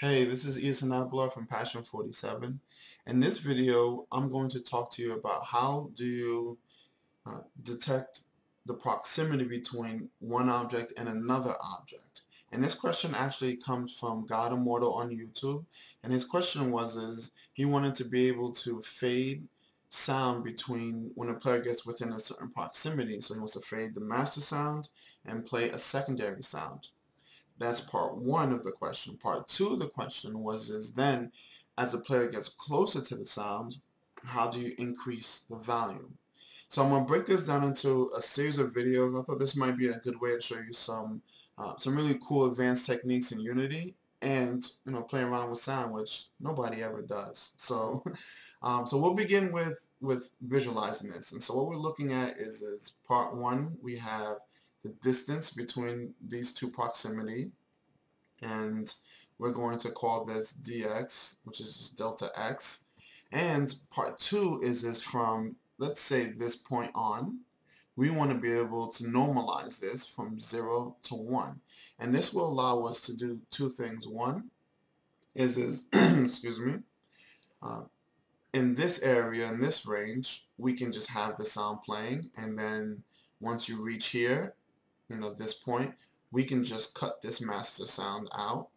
Hey, this is Edithson Abelard from Passion 47. In this video, I'm going to talk to you about how do you detect the proximity between one object and another object. And this question actually comes from God Immortal on YouTube. And his question was, is he wanted to be able to fade sound between when a player gets within a certain proximity. So he wants to fade the master sound and play a secondary sound. That's part one of the question. Part two of the question was, is then as the player gets closer to the sound, how do you increase the volume? So I'm going to break this down into a series of videos. I thought this might be a good way to show you some really cool advanced techniques in Unity and, you know, playing around with sound, which nobody ever does. So, so we'll begin with visualizing this. And so what we're looking at is part one, we have the distance between these two proximity, and we're going to call this dx, which is just delta x. And part two is from, let's say, this point on, we want to be able to normalize this from 0 to 1, and this will allow us to do two things. One is excuse me, in this area, in this range, we can just have the sound playing, and then once you reach here, you know, this point, we can just cut this master sound out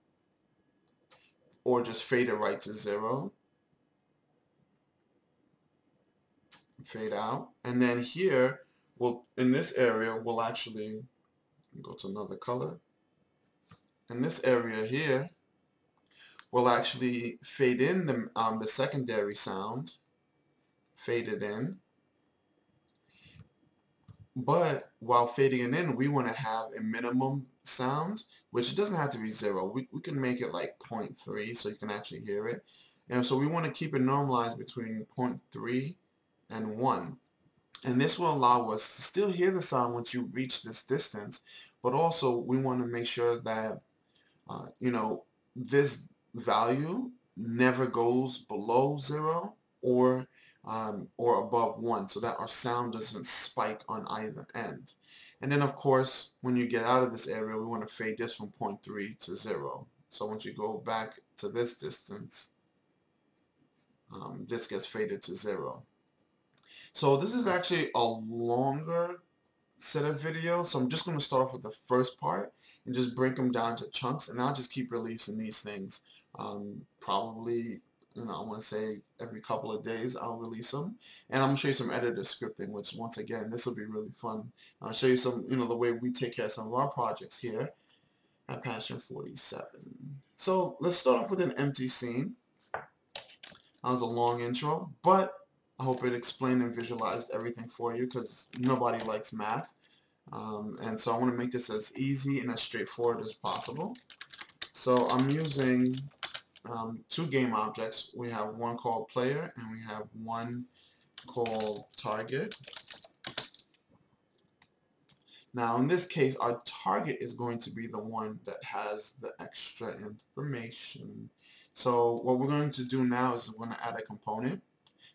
or just fade it right to 0, fade out. And then here, we'll, in this area, we'll actually go to another color. In this area here, we'll actually fade in the secondary sound, fade it in. But while fading it in, we want to have a minimum sound, which doesn't have to be 0. We can make it like 0.3 so you can actually hear it. And so we want to keep it normalized between 0.3 and 1. And this will allow us to still hear the sound once you reach this distance, but also we want to make sure that, you know, this value never goes below 0 or above 1, so that our sound doesn't spike on either end. And then of course, when you get out of this area, we want to fade this from 0.3 to 0. So once you go back to this distance, this gets faded to 0. So this is actually a longer set of videos, so I'm just going to start off with the first part and just break them down to chunks, and I'll just keep releasing these things probably, you know, I want to say every couple of days I'll release them. And I'm going to show you some editor scripting, which once again, this will be really fun. I'll show you some, you know, the way we take care of some of our projects here at Passion 47. So let's start off with an empty scene. That was a long intro, but I hope it explained and visualized everything for you, because nobody likes math. And so I want to make this as easy and as straightforward as possible. So I'm using two game objects. We have one called player and we have one called target. Now in this case, our target is going to be the one that has the extra information. So what we're going to do now is we're going to add a component.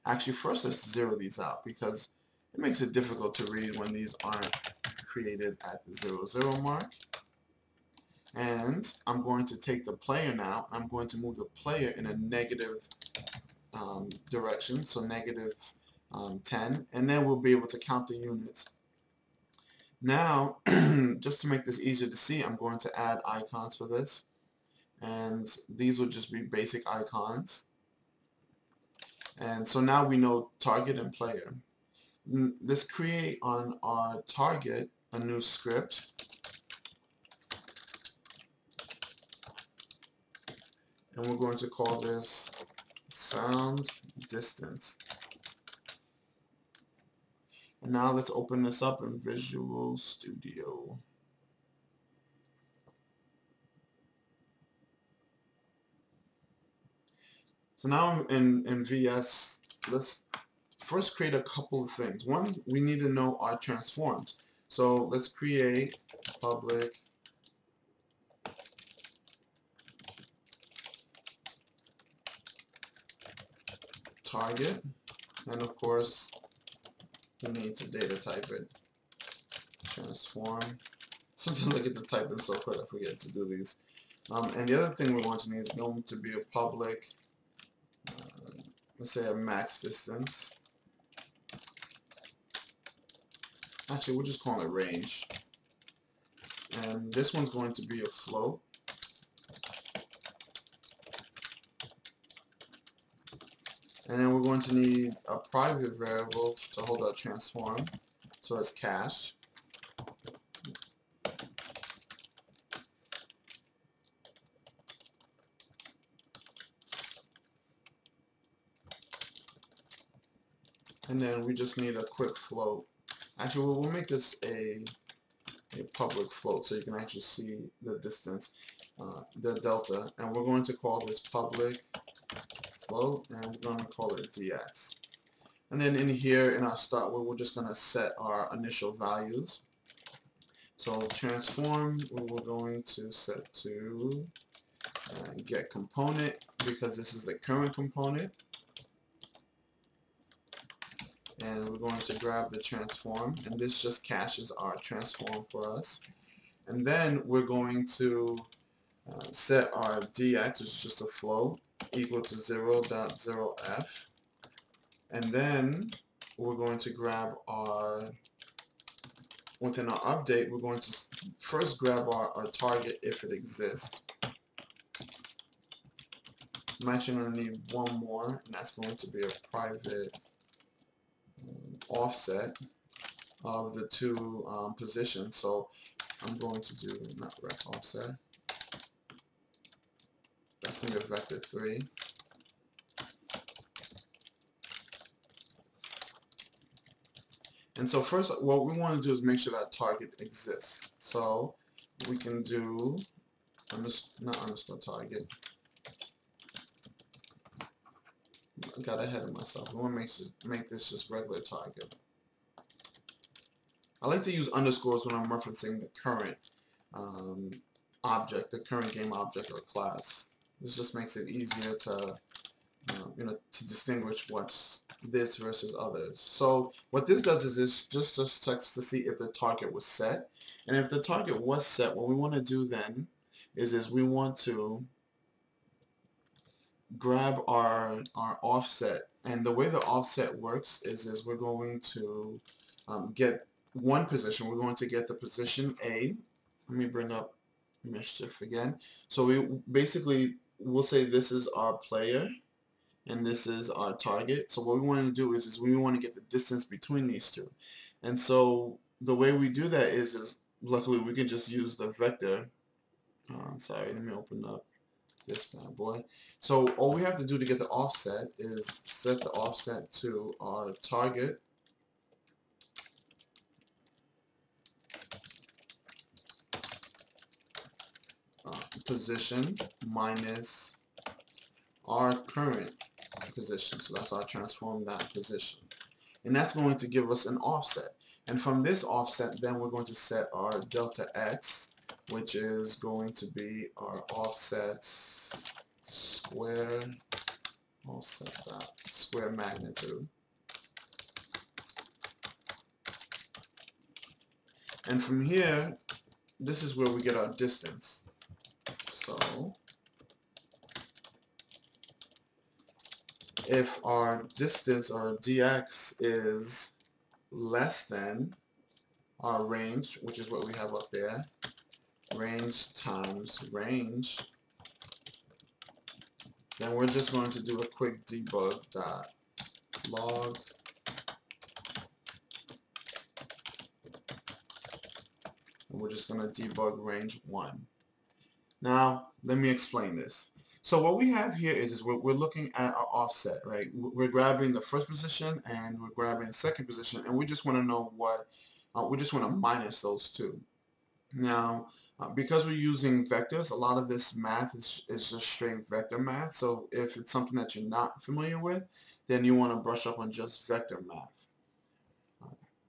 Actually, first let's zero these out, because it makes it difficult to read when these aren't created at the 0, 0 mark. And I'm going to take the player now. I'm going to move the player in a negative direction, so negative 10, and then we'll be able to count the units. Now, just to make this easier to see, I'm going to add icons for this, and these will just be basic icons. And so now we know target and player. Let's create on our target a new script. And we're going to call this sound distance. And now let's open this up in Visual Studio. So now in VS, let's first create a couple of things. One, we need to know our transforms. So let's create public target, and of course we need to data type it, transform. Sometimes I get to type in so quick I forget to do these. And the other thing we want to need is known to be a public, let's say a max distance. Actually, we'll just call it range. And this one's going to be a float. And then we're going to need a private variable to hold our transform, so it's cached. And then we just need a quick float. Actually, we'll make this a public float, so you can actually see the distance, the delta. And we're going to call this public float, and we're going to call it dx. And then in here, in our start, we're just going to set our initial values. So transform, we're going to set to get component, because this is the current component. And we're going to grab the transform, and this just caches our transform for us. And then we're going to set our dx, which is just a float, equal to 0.0f. And then we're going to grab our, within our update, we're going to first grab our target if it exists. I'm actually going to need one more, and that's going to be a private offset of the two positions. So I'm going to do not rec offset. That's going to be a vector 3. And so first, what we want to do is make sure that target exists. So we can do not underscore target. I got ahead of myself. I want to make this just regular target. I like to use underscores when I'm referencing the current object, the current game object or class. This just makes it easier to to distinguish what's this versus others. So what this does is this just checks to see if the target was set. And if the target was set, what we want to do then is we want to grab our offset, and the way the offset works is we're going to get one position. We're going to get the position A. Let me bring up mischief again. So we basically will say this is our player and this is our target. So what we want to do is we want to get the distance between these two. And so the way we do that is luckily we can just use the vector. Sorry, let me open up this bad boy. So all we have to do to get the offset is set the offset to our target, position minus our current position. So that's our transform that position. And that's going to give us an offset. And from this offset, then we're going to set our delta x, which is going to be our offsets squared, offset that square magnitude. And from here, this is where we get our distance. So if our distance or dx is less than our range, which is what we have up there, range times range, then we're just going to do a quick debug dot log, and we're just going to debug range 1. Now let me explain this. So what we have here is we're looking at our offset, right? We're grabbing the first position and we're grabbing the second position, and we just want to know what we just want to minus those two. Now, because we're using vectors, a lot of this math is just straight vector math. So if it's something that you're not familiar with, then you want to brush up on just vector math.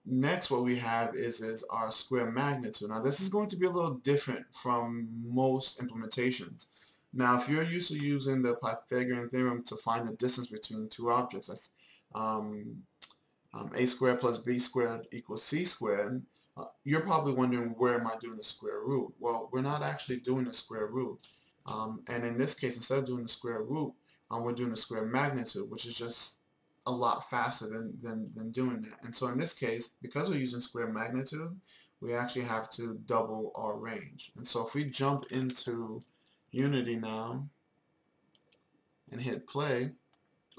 Next, what we have is our square magnitude. Now, this is going to be a little different from most implementations. Now, if you're used to using the Pythagorean theorem to find the distance between two objects, that's a squared plus b squared equals c squared, you're probably wondering, where am I doing the square root? Well, we're not actually doing the square root. And in this case, instead of doing the square root, we're doing the square magnitude, which is just a lot faster than doing that. And so in this case, because we're using square magnitude, we actually have to double our range. And so if we jump into Unity now and hit play,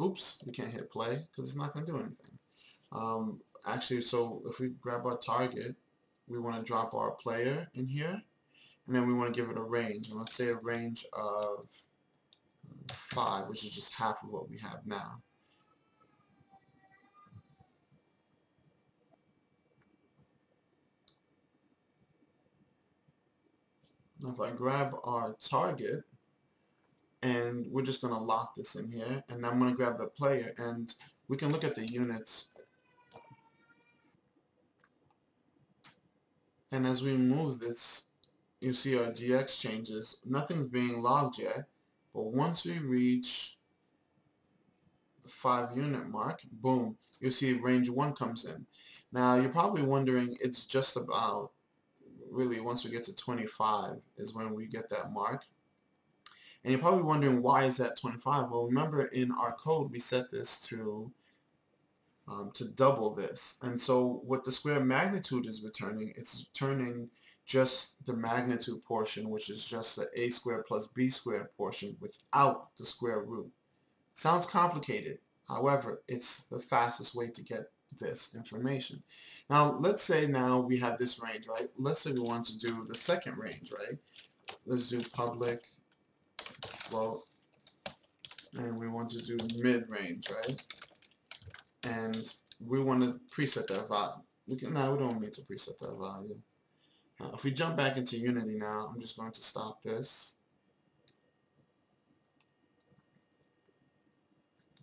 oops, we can't hit play because it's not going to do anything. Actually, so if we grab our target, we want to drop our player in here, and then we want to give it a range. And let's say a range of 5, which is just half of what we have now. Now if I grab our target, and we're just going to lock this in here, and I'm going to grab the player, and we can look at the units. And as we move this, you see our DX changes. Nothing's being logged yet, but once we reach the 5 unit mark, boom, you'll see range 1 comes in. Now you're probably wondering, it's just about, really, once we get to 25 is when we get that mark. And you're probably wondering, why is that 25? Well, remember in our code we set this to double this. And so what the square magnitude is returning, it's returning just the magnitude portion, which is just the a squared plus b squared portion without the square root. Sounds complicated. However, it's the fastest way to get this information. Now let's say now we have this range, right? Let's say we want to do the second range, right? Let's do public float, and we want to do mid-range, right? And we want to preset that value. We don't need to preset that value. Now, if we jump back into Unity now, I'm just going to stop this.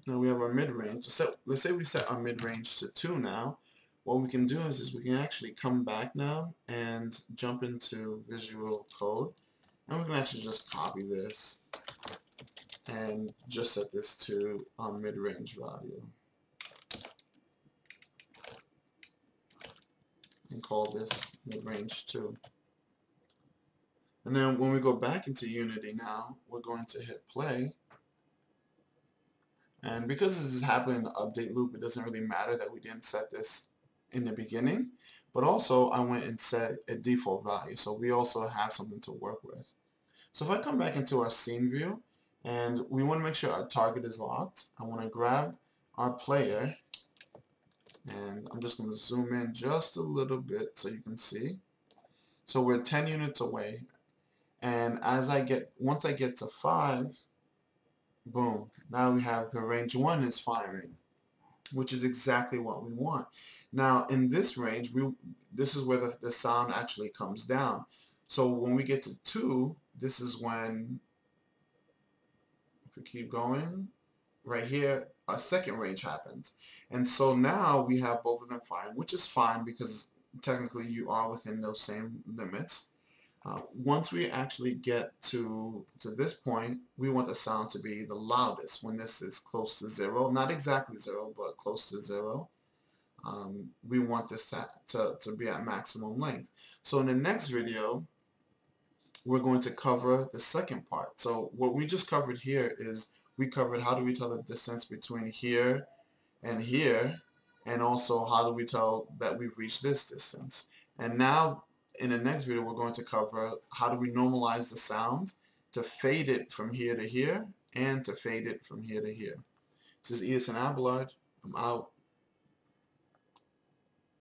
Now we have our mid-range. So let's say we set our mid-range to 2 now. What we can do is we can actually come back now and jump into Visual Code, and we can actually just copy this and just set this to our mid-range value, and call this mid-range 2. And then when we go back into Unity now, we're going to hit play. And because this is happening in the update loop, it doesn't really matter that we didn't set this in the beginning. But also, I went and set a default value, so we also have something to work with. So if I come back into our scene view, and we want to make sure our target is locked, I want to grab our player, and I'm just going to zoom in just a little bit so you can see. So we're 10 units away, and as I get, once I get to 5, boom, now we have the range 1 is firing, which is exactly what we want. Now in this range, this is where the sound actually comes down. So when we get to 2, this is when, if we keep going, right here, our second range happens. And so now we have both of them firing, which is fine because technically you are within those same limits. Once we actually get to this point, we want the sound to be the loudest when this is close to 0. Not exactly 0, but close to 0. We want this to be at maximum length. So in the next video, we're going to cover the second part. So what we just covered here is we covered how do we tell the distance between here, and also how do we tell that we've reached this distance. And now, in the next video, we're going to cover how do we normalize the sound to fade it from here to here and to fade it from here to here. This is Edithson Abelard. I'm out.